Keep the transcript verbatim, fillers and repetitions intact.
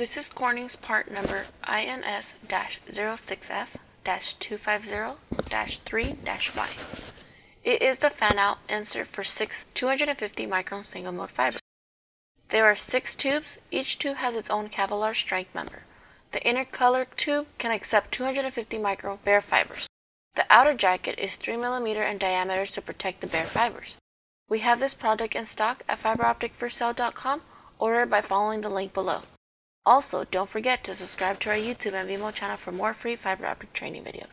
This is Corning's part number I N S zero six F two five zero dash three dash Y. It is the fan-out insert for six two hundred fifty micron single-mode fibers. There are six tubes. Each tube has its own Kevlar strength member. The inner color tube can accept two hundred fifty micron bare fibers. The outer jacket is three millimeters in diameter to protect the bare fibers. We have this product in stock at fiber optic for sale dot com. Order by following the link below. Also, don't forget to subscribe to our YouTube and Vimeo channel for more free fiber optic training videos.